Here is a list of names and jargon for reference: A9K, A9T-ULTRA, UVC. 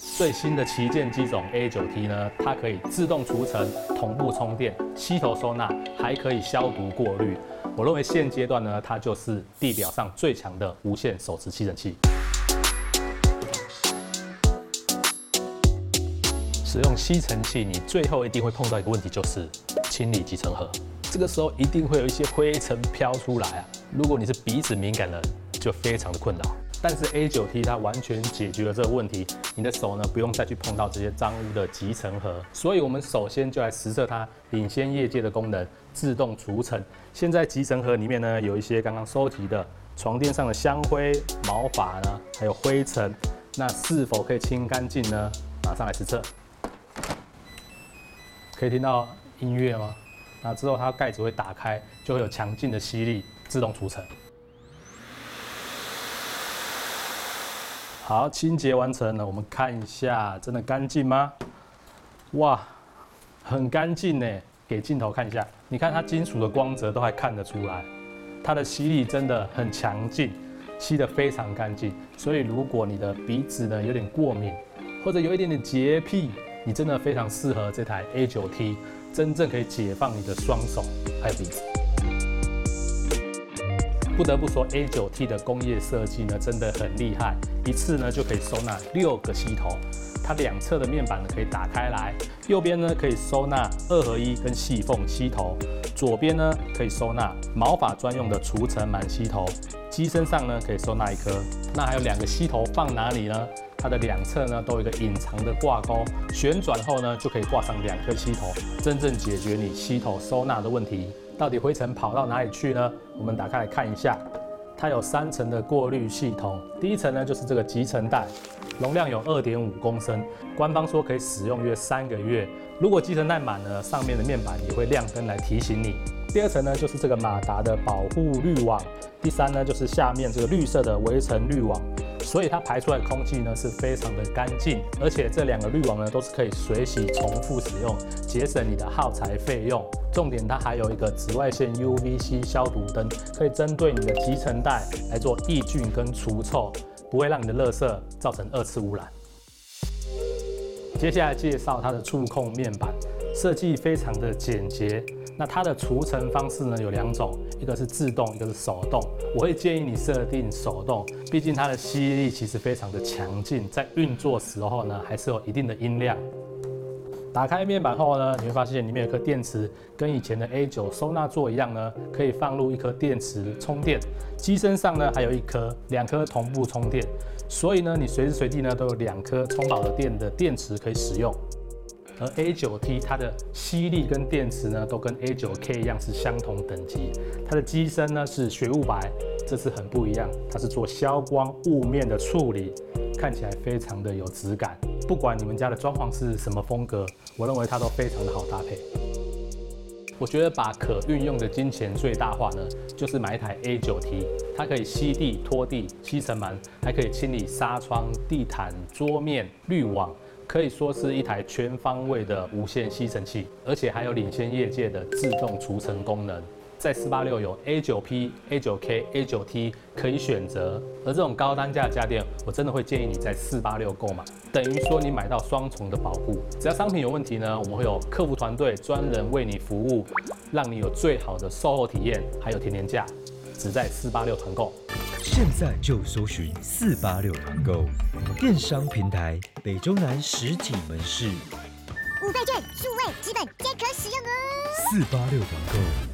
最新的旗舰机种 A9T 呢，它可以自动除尘、同步充电、吸头收纳，还可以消毒过滤。我认为现阶段呢，它就是地表上最强的无线手持吸尘器。使用吸尘器，你最后一定会碰到一个问题，就是清理集尘盒。这个时候一定会有一些灰尘飘出来啊，如果你是鼻子敏感人，就非常的困扰。 但是 A9T 它完全解决了这个问题，你的手呢不用再去碰到这些脏污的集尘盒，所以我们首先就来实测它领先业界的功能——自动除尘。现在集尘盒里面呢有一些刚刚收集的床垫上的香灰、毛发呢，还有灰尘，那是否可以清干净呢？马上来实测。可以听到音乐吗？那之后它盖子会打开，就会有强劲的吸力，自动除尘。 好，清洁完成了，我们看一下，真的干净吗？哇，很干净耶！给镜头看一下，你看它金属的光泽都还看得出来，它的吸力真的很强劲，吸得非常干净。所以如果你的鼻子呢有点过敏，或者有一点点洁癖，你真的非常适合这台 A9T， 真正可以解放你的双手还有鼻子。 不得不说 ，A9T 的工业设计呢真的很厉害，一次呢就可以收纳6个吸头，它两侧的面板呢可以打开来，右边呢可以收纳2合1跟细缝吸头，左边呢可以收纳毛发专用的除尘螨吸头，机身上呢可以收纳1颗，那还有2个吸头放哪里呢？ 它的两侧呢都有一个隐藏的挂钩，旋转后呢就可以挂上2颗吸头，真正解决你吸头收纳的问题。到底灰尘跑到哪里去呢？我们打开来看一下，它有3层的过滤系统，第1层呢就是这个集尘袋，容量有2.5公升，官方说可以使用约3个月。如果集尘袋满了，上面的面板也会亮灯来提醒你。第2层呢就是这个马达的保护滤网，第3呢就是下面这个绿色的微尘滤网。 所以它排出来的空气呢是非常的干净，而且这2个滤网呢都是可以水洗重复使用，节省你的耗材费用。重点它还有一个紫外线 UVC 消毒灯，可以针对你的集尘袋来做抑菌跟除臭，不会让你的垃圾造成2次污染。接下来介绍它的触控面板，设计非常的简洁。 那它的除尘方式呢有2种，一个是自动，一个是手动。我会建议你设定手动，毕竟它的吸力其实非常的强劲，在运作时候呢还是有一定的音量。打开面板后呢，你会发现里面有颗电池，跟以前的 A9 收纳座一样呢，可以放入1颗电池充电。机身上呢还有1颗，2颗同步充电，所以呢你随时随地呢都有2颗充饱的电的电池可以使用。 而 A9T 它的吸力跟电池呢，都跟 A9K 一样是相同等级。它的机身呢是雪雾白，这次很不一样，它是做消光雾面的处理，看起来非常的有质感。不管你们家的装潢是什么风格，我认为它都非常的好搭配。我觉得把可运用的金钱最大化呢，就是买一台 A9T， 它可以吸地、拖地、吸尘螨，还可以清理纱窗、地毯、桌面、滤网。 可以说是一台全方位的无线吸尘器，而且还有领先业界的自动除尘功能。在486有 A9P、A9K、A9T 可以选择，而这种高单价的家电，我真的会建议你在486购买，等于说你买到双重的保护。只要商品有问题呢，我们会有客服团队专人为你服务，让你有最好的售后体验，还有甜甜价，只在486团购。 现在就搜寻486团购，电商平台北中南实体门市，5倍券数位基本皆可使用哦。486团购。